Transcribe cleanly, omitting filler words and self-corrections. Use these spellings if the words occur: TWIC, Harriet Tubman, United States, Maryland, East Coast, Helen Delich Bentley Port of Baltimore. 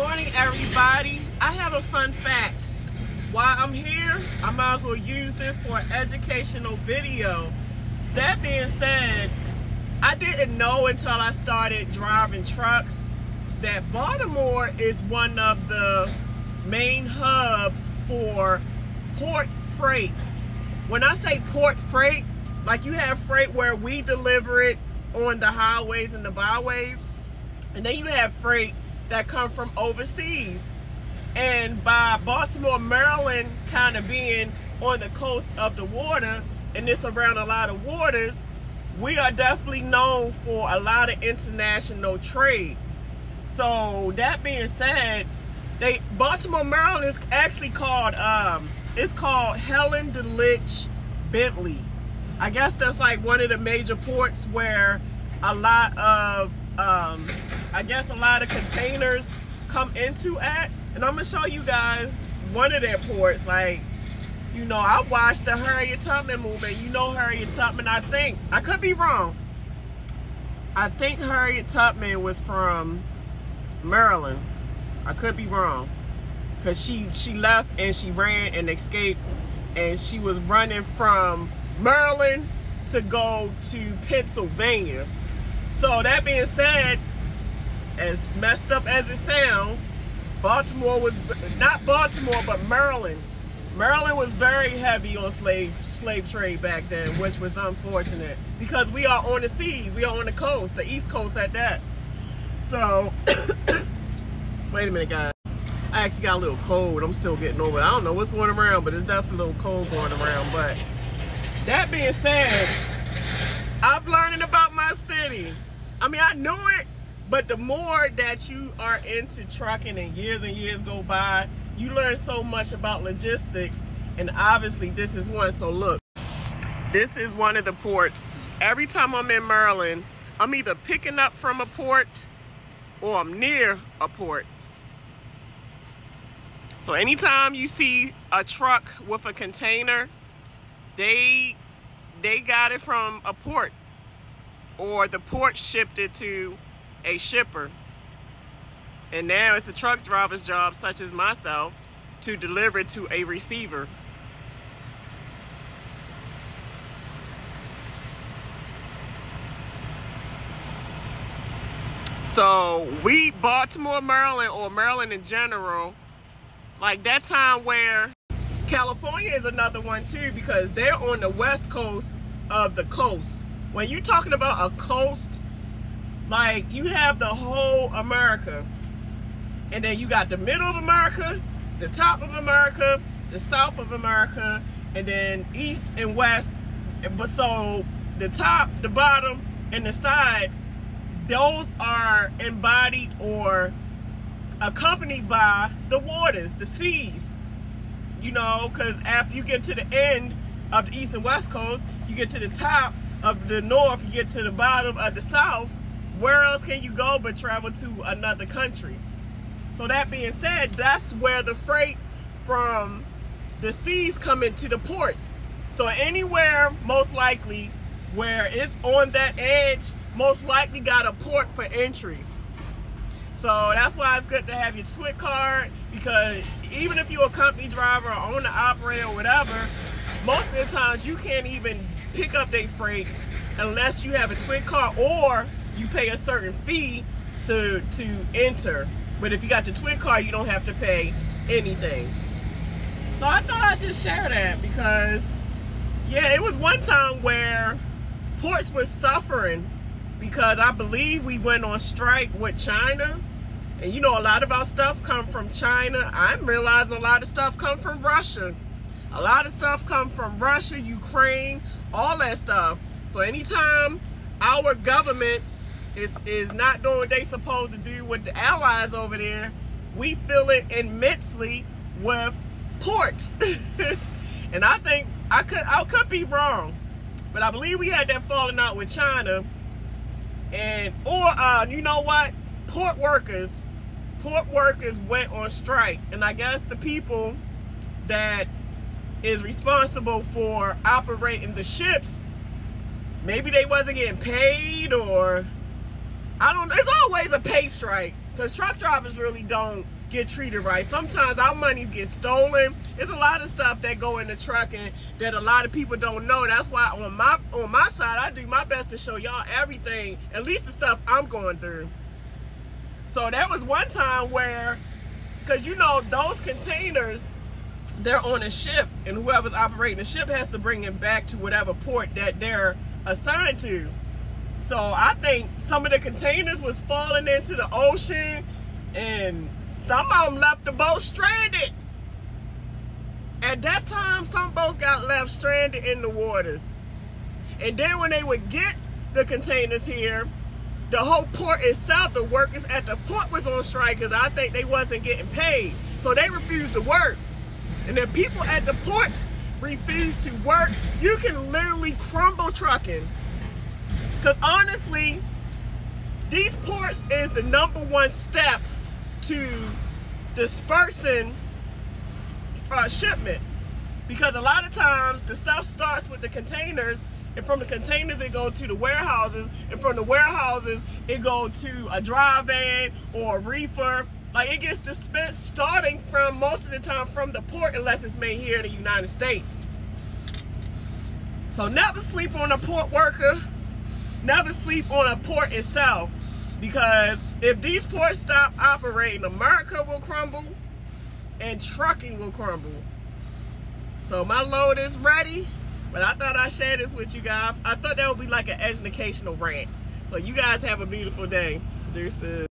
morning, everybody. I have a fun fact. While I'm here, I might as well use this for an educational video. That being said, I didn't know until I started driving trucks that Baltimore is one of the main hubs for port freight. When I say port freight, like you have freight where we deliver it on the highways and the byways, and then you have freight that come from overseas. And by Baltimore, Maryland kind of being on the coast of the water, and it's around a lot of waters, we are definitely known for a lot of international trade. So that being said, Baltimore, Maryland is actually called, it's called Helen Delich Bentley. I guess that's like one of the major ports where a lot of, I guess a lot of containers come into at. And I'm gonna show you guys one of their ports. Like, you know, I watched the Harriet Tubman movie. You know Harriet Tubman, I think. I could be wrong. I think Harriet Tubman was from Maryland. I could be wrong. Because she left and she ran and escaped. And she was running from Maryland to go to Pennsylvania. So that being said, as messed up as it sounds, Baltimore was, not Baltimore, but Maryland. Maryland was very heavy on slave trade back then, which was unfortunate because we are on the seas, we are on the coast, the East Coast at that. So, wait a minute, guys. I actually got a little cold. I'm still getting over it. I don't know what's going around, but it's definitely a little cold going around. But that being said, I'm learning about my city. I mean, I knew it, but the more that you are into trucking and years go by, you learn so much about logistics, and obviously this is one. So look, this is one of the ports. Every time I'm in Maryland, I'm either picking up from a port or I'm near a port. So anytime you see a truck with a container, they got it from a port, or the port shipped it to a shipper. And now it's a truck driver's job, such as myself, to deliver to a receiver. So we, Baltimore, Maryland, or Maryland in general, like that time where California is another one too, because they're on the west coast of the coast. When you're talking about a coast, like you have the whole America. And then you got the middle of America, the top of America, the south of America, and then east and west. But so the top, the bottom, and the side, those are embodied or accompanied by the waters, the seas. You know, because after you get to the end of the east and west coast, you get to the top of the north, you get to the bottom of the south. Where else can you go but travel to another country? So that being said, that's where the freight from the seas come into the ports. So anywhere most likely where it's on that edge, most likely got a port for entry. So that's why it's good to have your TWIC card, because even if you're a company driver or owner operator or whatever, most of the times you can't even pick up their freight unless you have a TWIC card or you pay a certain fee to enter. But if you got your TWIC card, you don't have to pay anything. So I thought I'd just share that because, yeah, it was one time where ports were suffering because I believe we went on strike with China. And you know, a lot of our stuff come from China. I'm realizing a lot of stuff come from Russia. A lot of stuff come from Russia, Ukraine, all that stuff. So anytime our governments is not doing what they supposed to do with the allies over there, we feel it immensely with ports. And I think I could be wrong, but I believe we had that falling out with China. And you know what, port workers went on strike, and I guess the people that is responsible for operating the ships, maybe they wasn't getting paid, or I don't know, it's always a pay strike. because truck drivers really don't get treated right. Sometimes our monies get stolen. It's a lot of stuff that go into trucking that a lot of people don't know. That's why on my side, I do my best to show y'all everything, at least the stuff I'm going through. So that was one time where, because you know those containers, they're on a ship, and whoever's operating the ship has to bring it back to whatever port that they're assigned to. So I think some of the containers was falling into the ocean, and some of them left the boat stranded. At that time, some boats got left stranded in the waters. And then when they would get the containers here, the whole port itself, the workers at the port was on strike because I think they wasn't getting paid. So they refused to work. And if people at the ports refuse to work, you can literally crumble trucking. Because honestly, these ports is the #1 step to dispersing shipment, because a lot of times the stuff starts with the containers, and from the containers it goes to the warehouses, and from the warehouses it goes to a dry van or a reefer. Like, it gets dispensed starting from, most of the time, from the port, unless it's made here in the United States. So never sleep on a port worker, never sleep on a port itself, because if these ports stop operating, America will crumble and trucking will crumble. So my load is ready, but I thought I'd share this with you guys. I thought that would be like an educational rant. So you guys have a beautiful day. Deuces.